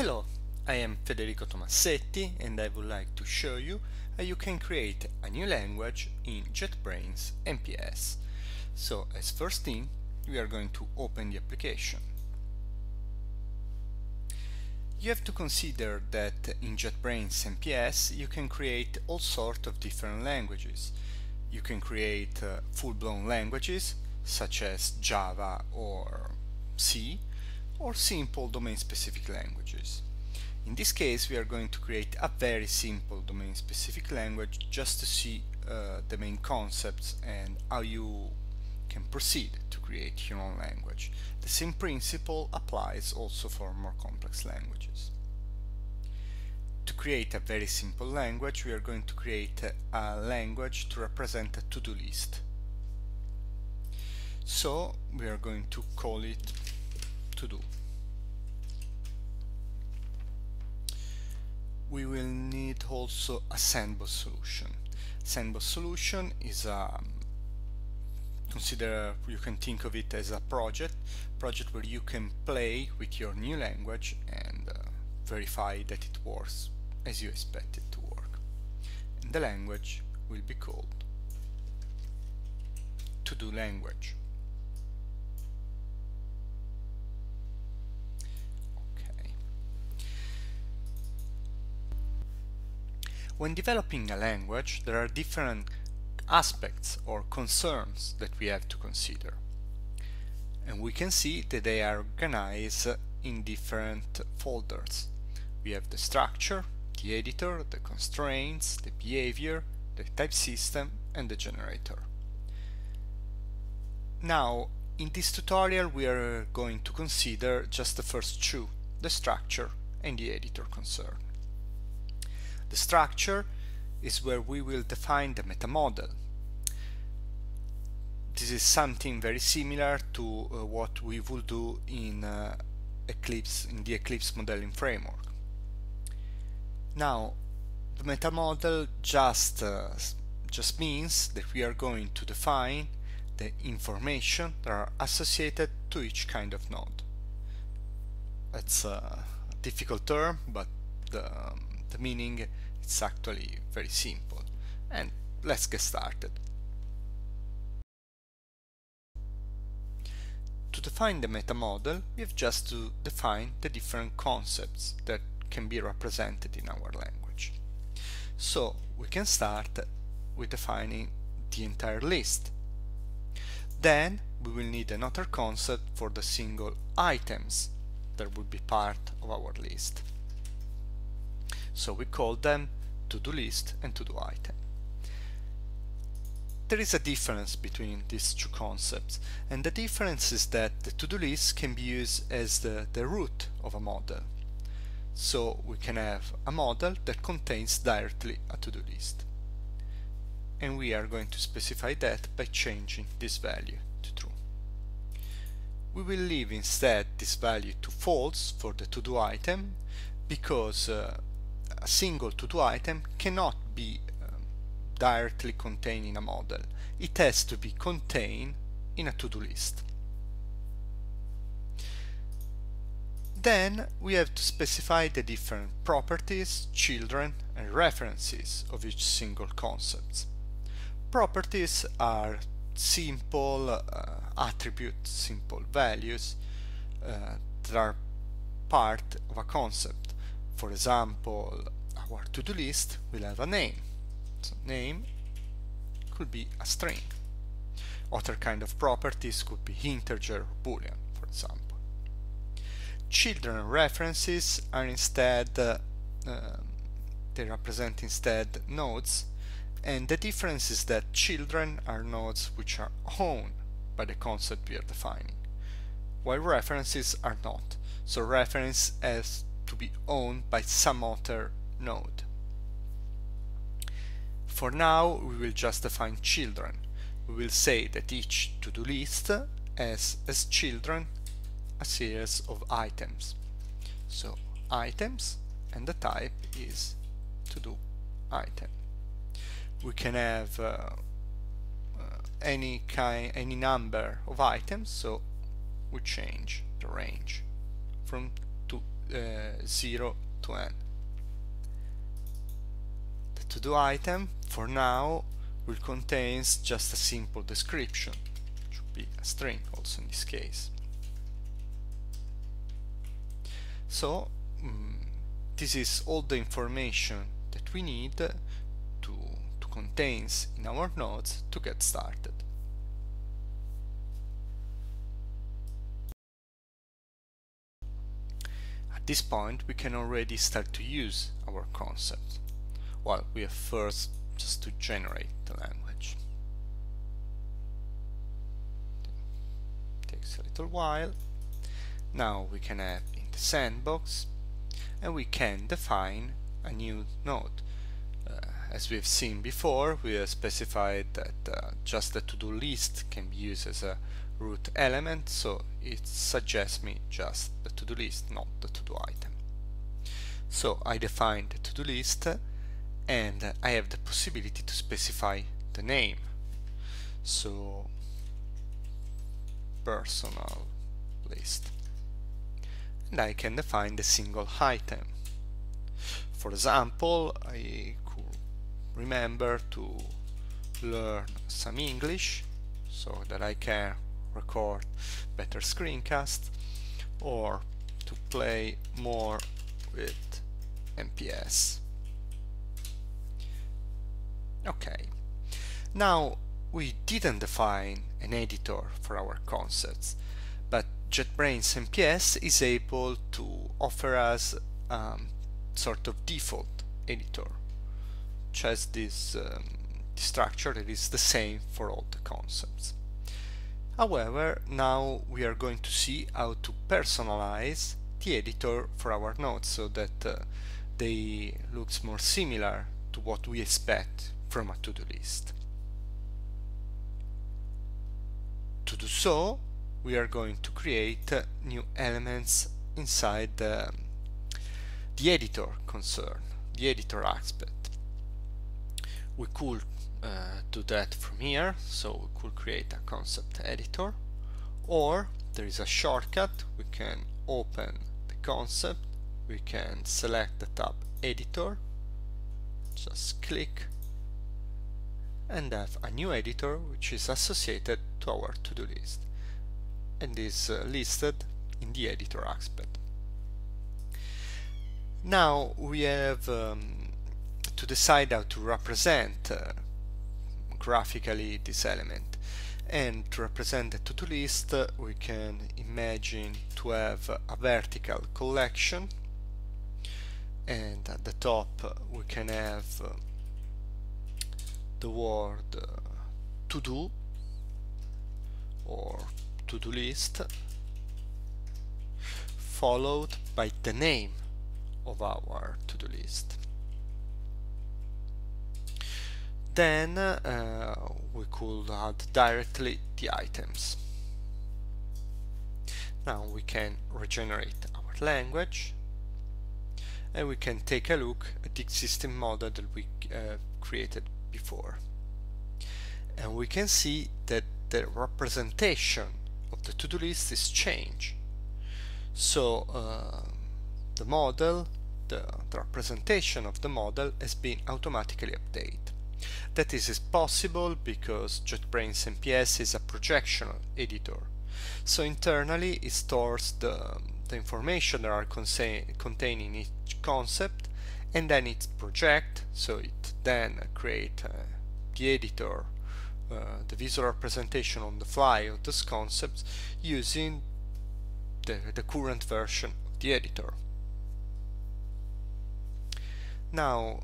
Hello, I am Federico Tomassetti and I would like to show you how you can create a new language in JetBrains MPS. So, as first thing, we are going to open the application. You have to consider that in JetBrains MPS you can create all sorts of different languages. You can create full-blown languages such as Java or C, or simple domain-specific languages. In this case we are going to create a very simple domain-specific language just to see the main concepts and how you can proceed to create your own language. The same principle applies also for more complex languages. To create a very simple language we are going to create a language to represent a to-do list. So we are going to call it to-do. We will need also a sandbox solution. Sandbox solution is a consider, you can think of it as a project where you can play with your new language and verify that it works as you expect it to work. And the language will be called to-do language. When developing a language, there are different aspects or concerns that we have to consider. And we can see that they are organized in different folders. We have the structure, the editor, the constraints, the behavior, the type system, and the generator. Now, in this tutorial, we are going to consider just the first two, the structure and the editor concern. The structure is where we will define the metamodel. This is something very similar to what we will do in the Eclipse Modeling Framework. Now, the metamodel just means that we are going to define the information that are associated to each kind of node. That's a difficult term, but the meaning is actually very simple. And let's get started. To define the meta model, we have just to define the different concepts that can be represented in our language. So we can start with defining the entire list. Then we will need another concept for the single items that will be part of our list. So we call them to-do list and to-do item. There is a difference between these two concepts, and the difference is that the to-do list can be used as the root of a model. So we can have a model that contains directly a to-do list. And we are going to specify that by changing this value to true. We will leave instead this value to false for the to-do item because a single to-do item cannot be directly contained in a model. It has to be contained in a to-do list. Then we have to specify the different properties, children, and references of each single concept. Properties are simple attributes, simple values that are part of a concept. For example, our to-do list will have a name. So name could be a string. Other kind of properties could be integer or boolean, for example. Children references are instead, they represent instead nodes, and the difference is that children are nodes which are owned by the concept we are defining, while references are not. So reference as to be owned by some other node. For now we will just define children. We will say that each to-do list has as children a series of items. So items, and the type is to-do item. We can have any number of items, so we change the range from 0 to n. The to-do item for now will contain just a simple description, it should be a string also in this case. So this is all the information that we need to contain in our nodes to get started. At this point we can already start to use our concept. Well, we have first just to generate the language. It takes a little while. Now we can have in the sandbox, and we can define a new node. As we've seen before, we have specified that just the to-do list can be used as a root element, so it suggests me just the to-do list, not the to-do item. So I define the to-do list, and I have the possibility to specify the name. So personal list. And I can define the single item. For example, I could remember to learn some English so that I can record better screencasts, or to play more with MPS. Okay, now we didn't define an editor for our concepts, but JetBrains MPS is able to offer us sort of default editor, which has this structure that is the same for all the concepts. However, now we are going to see how to personalize the editor for our nodes so that they looks more similar to what we expect from a to-do list. To do so, we are going to create new elements inside the editor concern, the editor aspect. We could do that from here, so we could create a concept editor, or there is a shortcut. We can open the concept, we can select the tab editor, just click, and have a new editor which is associated to our to-do list and is listed in the editor aspect. Now we have to decide how to represent graphically this element, and to represent the to-do list we can imagine to have a vertical collection, and at the top we can have the word to do or to do list, followed by the name of our to do list. Then we could add directly the items. Now we can regenerate our language, and we can take a look at the existing model that we created before, and we can see that the representation of the to-do list is changed. So the model, the representation of the model has been automatically updated. That is possible because JetBrains MPS is a projectional editor, so internally it stores the information that are contained in each concept, and then it projects, so it then creates the editor, the visual representation on the fly of those concepts using the current version of the editor. Now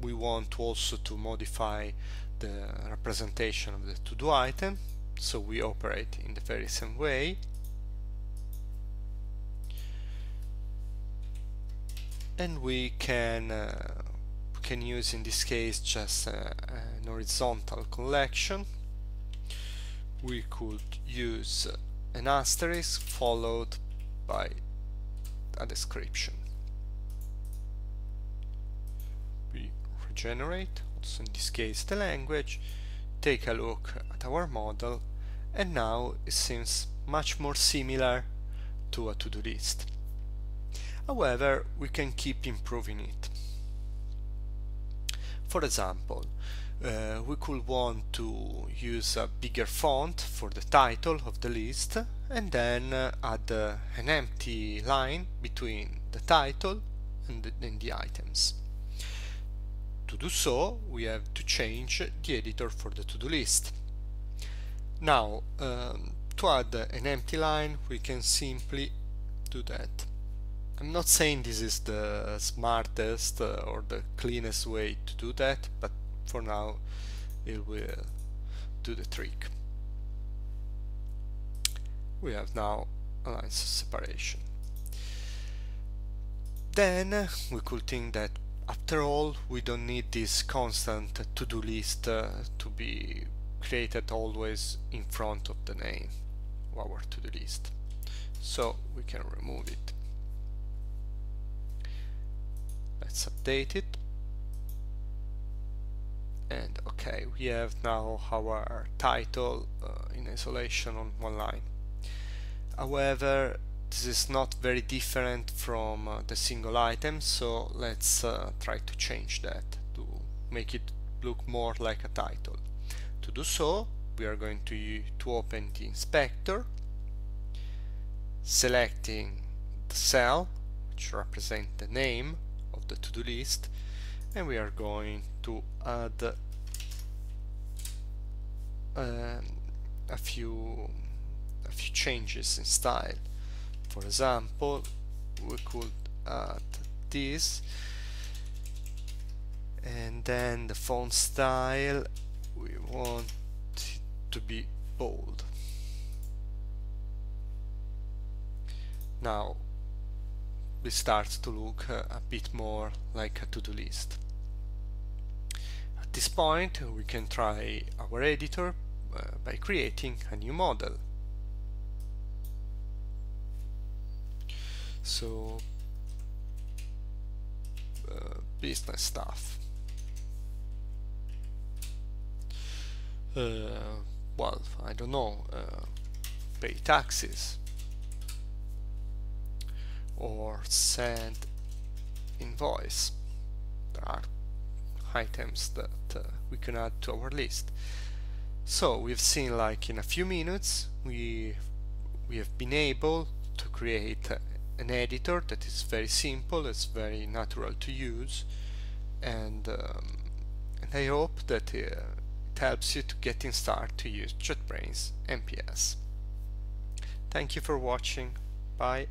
we want also to modify the representation of the to-do item, so we operate in the very same way. And we can use in this case just an horizontal collection. We could use an asterisk followed by a description. We regenerate also in this case the language, take a look at our model, and now it seems much more similar to a to-do list. However, we can keep improving it. For example, we could want to use a bigger font for the title of the list, and then add an empty line between the title and the items. To do so, we have to change the editor for the to-do list. Now, to add an empty line, we can simply do that. I'm not saying this is the smartest or the cleanest way to do that, but for now it will do the trick. We have now a line separation. Then we could think that after all we don't need this constant to-do list to be created always in front of the name of our to-do list, so we can remove it. Let's update it, and okay, we have now our title in isolation on one line. However, this is not very different from the single item, so let's try to change that to make it look more like a title. To do so, we are going to open the inspector, selecting the cell which represents the name of the to-do list, and we are going to add a few changes in style. For example, we could add this, and then the font style we want it to be bold. Now it starts to look a bit more like a to-do list. At this point we can try our editor by creating a new model. So business stuff. Well, I don't know, pay taxes or send invoice. There are items that we can add to our list. So we've seen, like, in a few minutes we have been able to create an editor that is very simple, it's very natural to use, and I hope that it helps you to getting started to use JetBrains MPS. Thank you for watching. Bye.